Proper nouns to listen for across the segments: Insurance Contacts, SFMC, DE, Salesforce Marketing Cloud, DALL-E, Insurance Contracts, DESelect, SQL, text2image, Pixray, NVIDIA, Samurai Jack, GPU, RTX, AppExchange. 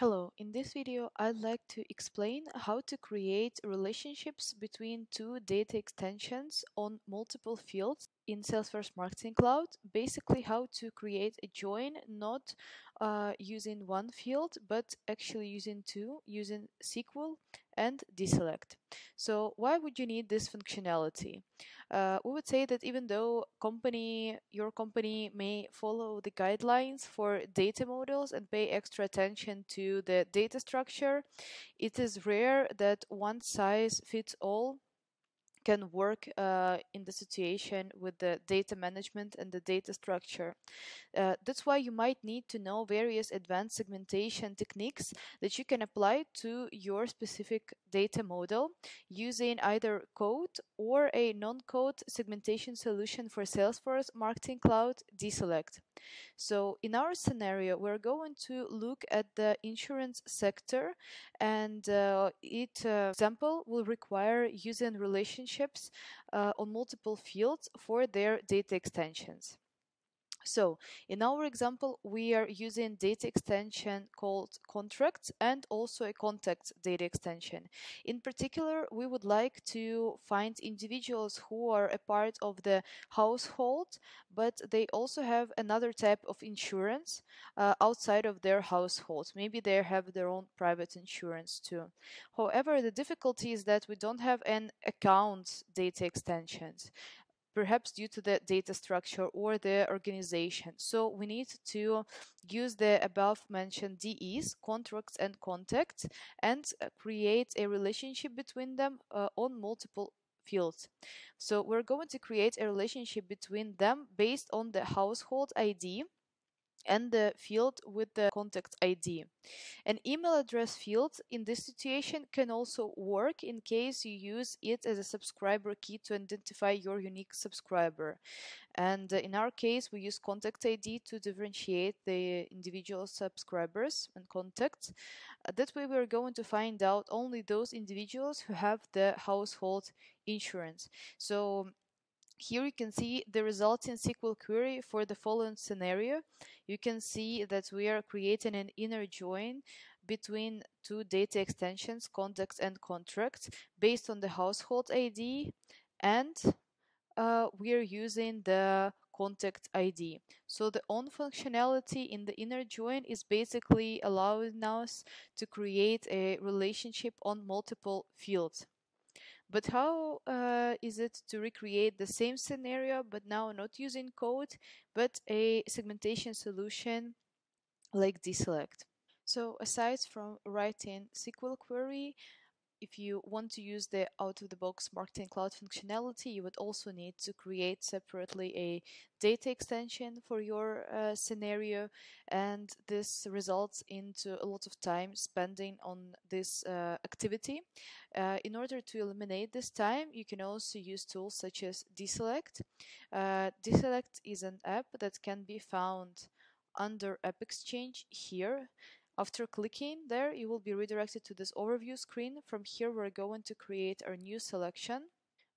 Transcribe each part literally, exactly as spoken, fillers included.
Hello, in this video I'd like to explain how to create relationships between two data extensions on multiple fields in Salesforce Marketing Cloud. Basically how to create a join not uh, using one field but actually using two, using S Q L and DESelect. So why would you need this functionality? Uh, we would say that even though company, your company may follow the guidelines for data models and pay extra attention to the data structure, it is rare that one size fits all can work uh, in the situation with the data management and the data structure. Uh, that's why you might need to know various advanced segmentation techniques that you can apply to your specific data model using either code or a non-code segmentation solution for Salesforce Marketing Cloud DESelect. So in our scenario, we're going to look at the insurance sector, and uh, it uh, example will require using relationships Uh, on multiple fields for their data extensions. So in our example, we are using data extension called Contracts and also a Contacts data extension. In particular, we would like to find individuals who are a part of the household, but they also have another type of insurance uh, outside of their household. Maybe they have their own private insurance too. However, the difficulty is that we don't have an account data extensions, perhaps due to the data structure or the organization. So we need to use the above mentioned D Es, Contracts and Contacts, and create a relationship between them uh, on multiple fields. So we're going to create a relationship between them based on the household I D and the field with the contact I D. An email address field in this situation can also work in case you use it as a subscriber key to identify your unique subscriber. And in our case, we use contact I D to differentiate the individual subscribers and contacts. That way, we're going to find out only those individuals who have the household insurance. So here you can see the resulting S Q L query for the following scenario. You can see that we are creating an inner join between two data extensions, Contacts and Contracts, based on the household I D, and uh, we are using the contact I D. So the on functionality in the inner join is basically allowing us to create a relationship on multiple fields. But how uh, is it to recreate the same scenario, but now not using code, but a segmentation solution like DESelect? So aside from writing S Q L query, if you want to use the out-of-the-box Marketing Cloud functionality, you would also need to create separately a data extension for your uh, scenario, and this results into a lot of time spending on this uh, activity. Uh, in order to eliminate this time, you can also use tools such as DESelect. Uh, DESelect is an app that can be found under AppExchange here. After clicking there, you will be redirected to this overview screen. From here, we're going to create our new selection.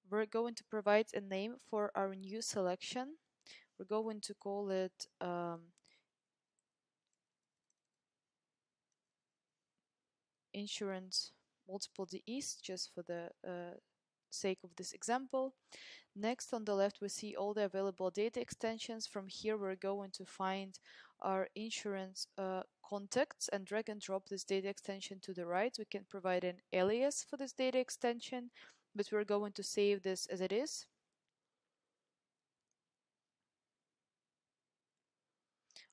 We're going to provide a name for our new selection. We're going to call it um, Insurance Multiple D Es, just for the uh, sake of this example. Next, on the left, we see all the available data extensions. From here, we're going to find our insurance uh, contacts and drag and drop this data extension to the right. We can provide an alias for this data extension, but we're going to save this as it is.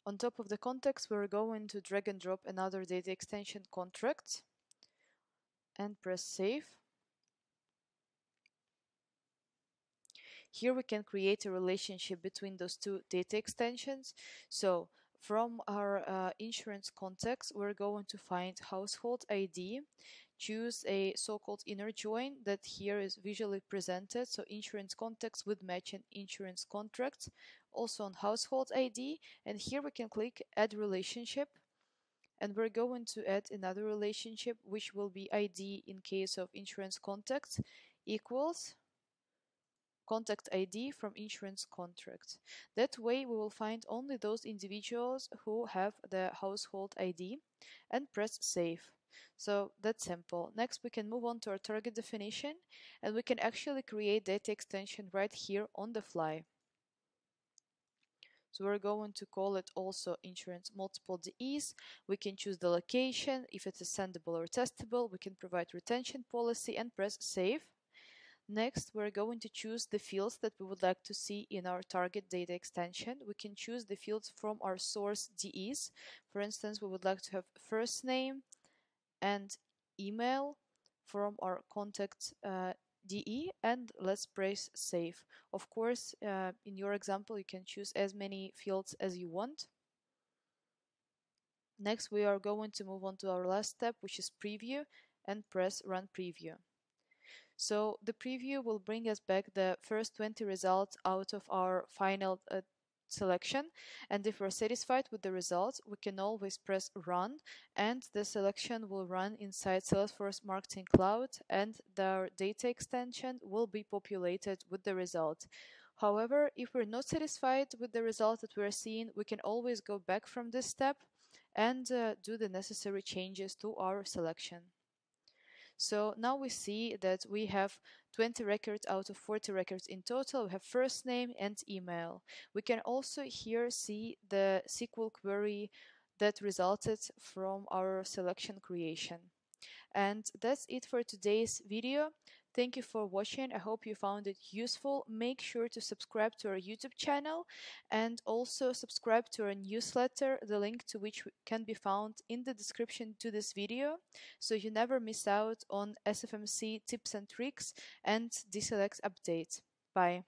On top of the contacts, we're going to drag and drop another data extension, Contracts, and press save. Here we can create a relationship between those two data extensions. So from our uh, insurance contacts, we're going to find household I D, choose a so-called inner join that here is visually presented. So insurance contacts with matching insurance contracts, also on household I D. And here we can click add relationship. And we're going to add another relationship, which will be I D in case of insurance contacts equals contact I D from insurance contract. That way we will find only those individuals who have the household I D, and press save. So that's simple. Next we can move on to our target definition, and we can actually create data extension right here on the fly. So we're going to call it also insurance multiple D Es. We can choose the location, if it is sendable or testable. We can provide retention policy and press save. Next, we're going to choose the fields that we would like to see in our target data extension. We can choose the fields from our source D Es. For instance, we would like to have first name and email from our contact uh, D E, and let's press save. Of course, uh, in your example, you can choose as many fields as you want. Next, we are going to move on to our last step, which is preview, and press run preview. So the preview will bring us back the first twenty results out of our final uh, selection, and if we're satisfied with the results, we can always press run, and the selection will run inside Salesforce Marketing Cloud, and the data extension will be populated with the result. However, if we're not satisfied with the result that we're seeing, we can always go back from this step and uh, do the necessary changes to our selection. So now we see that we have twenty records out of forty records in total. We have first name and email. We can also here see the S Q L query that resulted from our selection creation. And that's it for today's video. Thank you for watching. I hope you found it useful. Make sure to subscribe to our YouTube channel, and also subscribe to our newsletter, the link to which can be found in the description to this video, so you never miss out on S F M C tips and tricks and DESelect updates. Bye.